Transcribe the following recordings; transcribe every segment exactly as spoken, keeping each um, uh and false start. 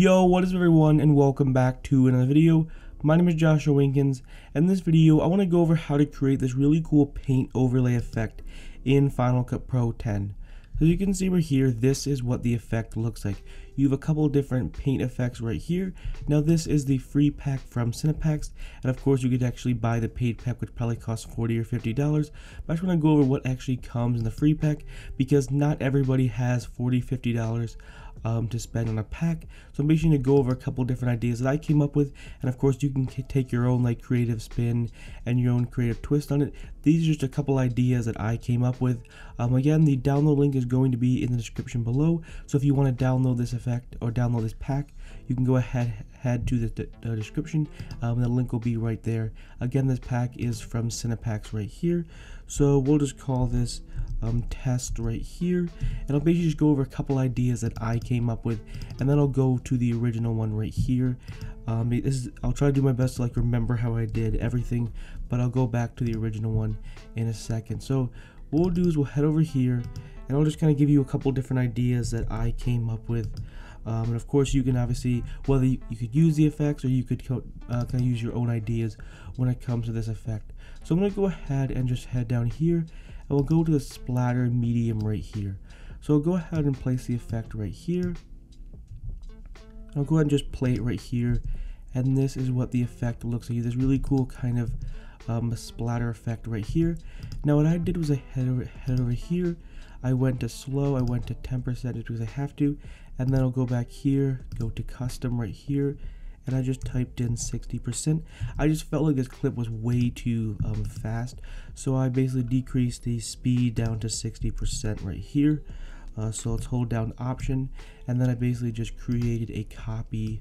Yo, what is up, everyone, and welcome back to another video. My name is Joshua Winkels, and in this video I want to go over how to create this really cool paint overlay effect in Final Cut Pro ten. So as you can see right here, this is what the effect looks like. You have a couple different paint effects right here. Now this is the free pack from CinePacks, and of course you could actually buy the paid pack, which probably costs forty or fifty dollars. But I just want to go over what actually comes in the free pack, because not everybody has forty, fifty dollars Um, to spend on a pack. So I'm basically going to go over a couple different ideas that I came up with, and of course you can take your own like creative spin and your own creative twist on it. These are just a couple ideas that I came up with. Um, again, the download link is going to be in the description below, so if you want to download this effect or download this pack, you can go ahead head to the, the description. Um, the link will be right there. Again, this pack is from CinePacks right here, so we'll just call this um, test right here, and I'll basically just go over a couple ideas that I came up with, and then I'll go to the original one right here. Um, it is, I'll try to do my best to like remember how I did everything, but I'll go back to the original one in a second. So what we'll do is we'll head over here, and I'll just kind of give you a couple different ideas that I came up with. Um, and of course you can obviously, whether you, you could use the effects or you could co uh, kind of use your own ideas when it comes to this effect. So I'm going to go ahead and just head down here, and we'll go to the splatter medium right here. So I'll go ahead and place the effect right here. I'll go ahead and just play it right here, and this is what the effect looks like. This really cool kind of um, splatter effect right here. Now what I did was I head over, head over here. I went to slow, I went to ten percent because I have to, and then I'll go back here, go to custom right here, and I just typed in sixty percent. I just felt like this clip was way too um, fast, so I basically decreased the speed down to sixty percent right here. Uh, so let's hold down option, and then I basically just created a copy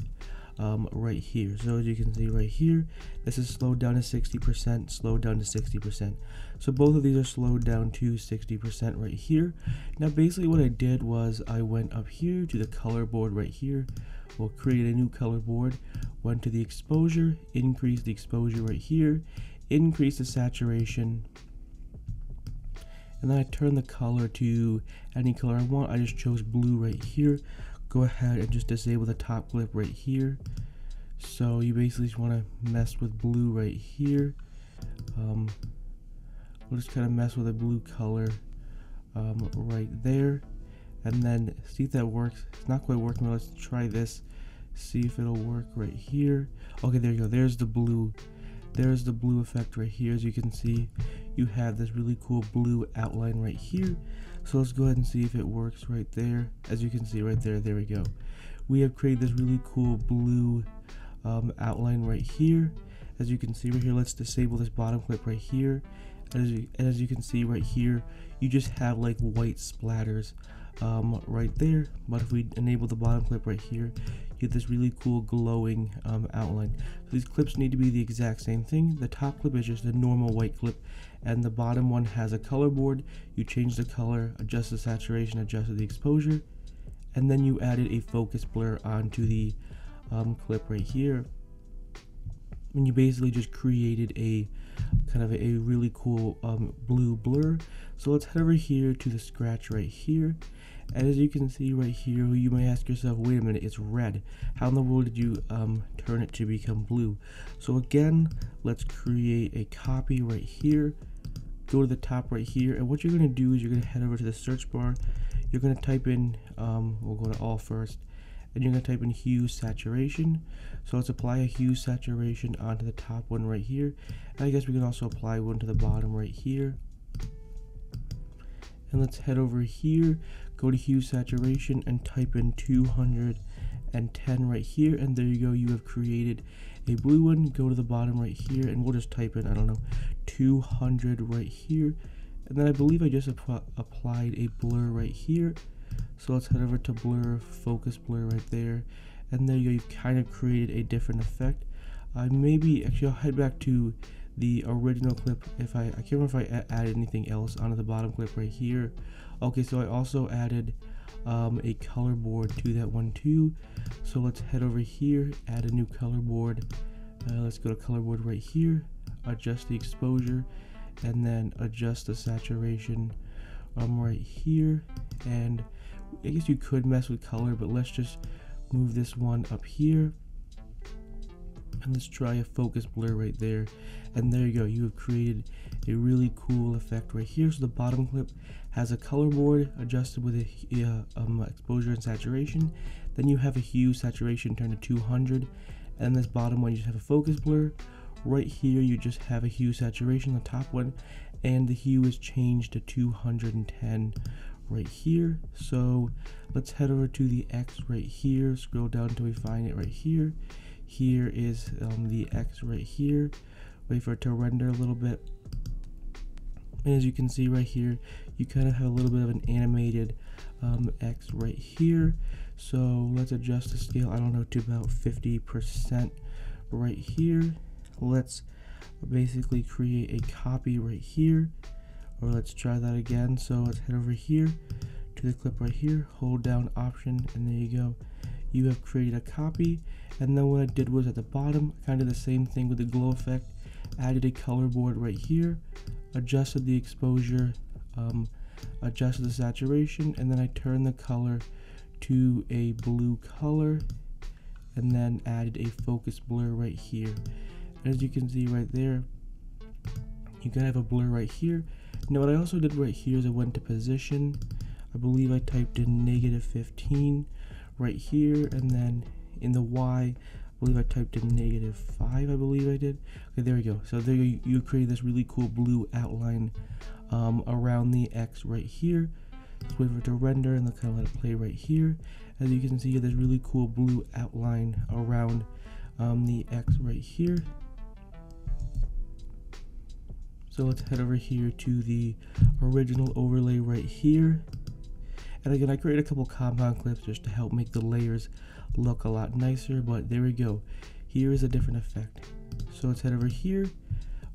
Um, right here. So as you can see right here, this is slowed down to sixty percent, slowed down to sixty percent. So both of these are slowed down to sixty percent right here. Now basically what I did was I went up here to the color board right here. We'll create a new color board, went to the exposure, increase the exposure right here, increase the saturation, and then I turn the color to any color I want. I just chose blue right here. Go ahead and just disable the top clip right here. So you basically just want to mess with blue right here. Um, we'll just kind of mess with a blue color um, right there, and then see if that works. It's not quite working, but let's try this, see if it'll work right here. Okay, there you go. There's the blue. There's the blue effect right here. As you can see, you have this really cool blue outline right here. So let's go ahead and see if it works right there. As you can see right there, there we go. We have created this really cool blue um, outline right here. As you can see right here, let's disable this bottom clip right here. And as you, and as you can see right here, you just have like white splatters um, right there. But if we enable the bottom clip right here, you get this really cool glowing um, outline. So these clips need to be the exact same thing. The top clip is just a normal white clip, and the bottom one has a color board. You change the color, adjust the saturation, adjust the exposure, and then you added a focus blur onto the um, clip right here. And you basically just created a kind of a really cool um, blue blur. So let's head over here to the scratch right here. And as you can see right here, you may ask yourself, wait a minute, it's red. How in the world did you um, turn it to become blue? So again, let's create a copy right here. Go to the top right here. And what you're going to do is you're going to head over to the search bar. You're going to type in, um, we'll go to all first. And you're going to type in hue saturation. So let's apply a hue saturation onto the top one right here. And I guess we can also apply one to the bottom right here. And let's head over here, go to hue saturation and type in two hundred ten right here. And there you go, you have created a blue one. Go to the bottom right here, and we'll just type in, I don't know, two hundred right here. And then I believe I just app- applied a blur right here. So let's head over to blur, focus blur right there, and there you go, you've kind of created a different effect. I uh, maybe actually I'll head back to the original clip. If I, I can't remember if I added anything else onto the bottom clip right here. Okay, so I also added um, a color board to that one too. So let's head over here, add a new color board. Uh, let's go to color board right here, adjust the exposure, and then adjust the saturation um, right here. And I guess you could mess with color, but let's just move this one up here, and let's try a focus blur right there. And there you go, you have created a really cool effect right here. So the bottom clip has a color board adjusted with a uh, um, exposure and saturation. Then you have a hue saturation turned to two hundred, and this bottom one you just have a focus blur. Right here you just have a hue saturation, the top one, and the hue is changed to two hundred ten right here. So let's head over to the X right here, scroll down till we find it right here. Here is um, the X right here. Wait for it to render a little bit, and as you can see right here, you kind of have a little bit of an animated um, X right here. So let's adjust the scale, I don't know, to about fifty percent right here. Let's basically create a copy right here, or let's try that again. So let's head over here to the clip right here, hold down option, and there you go. You have created a copy. And then what I did was at the bottom, kind of the same thing with the glow effect, added a color board right here, adjusted the exposure, um, adjusted the saturation, and then I turned the color to a blue color, and then added a focus blur right here. As you can see right there, you can have a blur right here. Now what I also did right here is I went to position, I believe I typed in negative fifteen right here, and then in the Y, I believe I typed in negative five, I believe I did. Okay, there we go. So there you, you create this really cool blue outline um, around the X right here. Let's wait for it to render and kind of let it play right here. As you can see, there's really cool blue outline around um, the X right here. So let's head over here to the original overlay right here. And again, I created a couple compound clips just to help make the layers look a lot nicer, but there we go. Here is a different effect. So let's head over here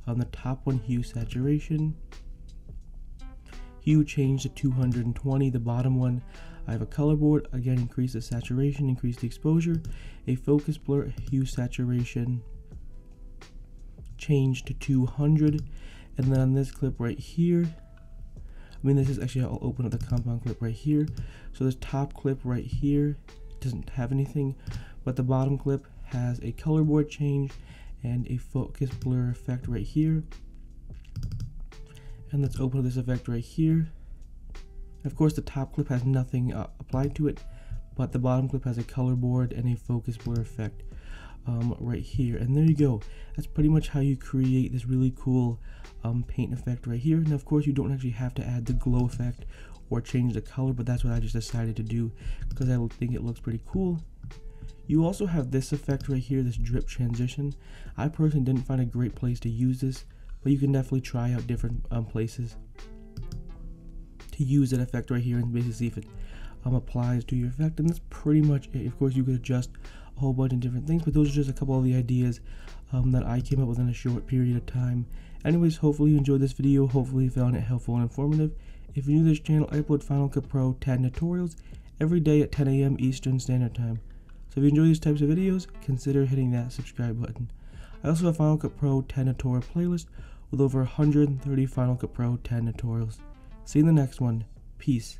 on the top one, hue saturation. Hue changed to two hundred twenty. The bottom one, I have a color board. Again, increase the saturation, increase the exposure, a focus blur, hue saturation changed to two hundred. And then on this clip right here, I mean, this is actually, I'll open up the compound clip right here. So this top clip right here doesn't have anything, but the bottom clip has a color board change and a focus blur effect right here. And let's open up this effect right here. Of course, the top clip has nothing uh, applied to it, but the bottom clip has a color board and a focus blur effect um, right here. And there you go. That's pretty much how you create this really cool Um, paint effect right here. And of course you don't actually have to add the glow effect or change the color, but that's what I just decided to do because I think it looks pretty cool. You also have this effect right here, this drip transition. I personally didn't find a great place to use this, but you can definitely try out different um, places to use that effect right here and basically see if it um, applies to your effect. And that's pretty much it. Of course you could adjust a whole bunch of different things, but those are just a couple of the ideas um, that I came up with in a short period of time. Anyways, hopefully you enjoyed this video, hopefully you found it helpful and informative. If you're new to this channel, I upload Final Cut Pro ten tutorials every day at ten A M Eastern Standard Time. So if you enjoy these types of videos, consider hitting that subscribe button. I also have Final Cut Pro ten tutorial playlist with over one hundred thirty Final Cut Pro ten tutorials. See you in the next one. Peace.